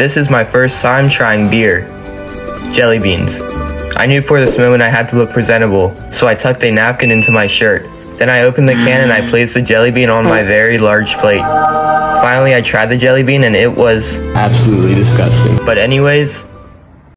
This is my first time trying beer. Jelly beans. I knew for this moment I had to look presentable, so I tucked a napkin into my shirt. Then I opened the can and I placed the jelly bean on my very large plate. Finally, I tried the jelly bean and it was absolutely disgusting. But anyways,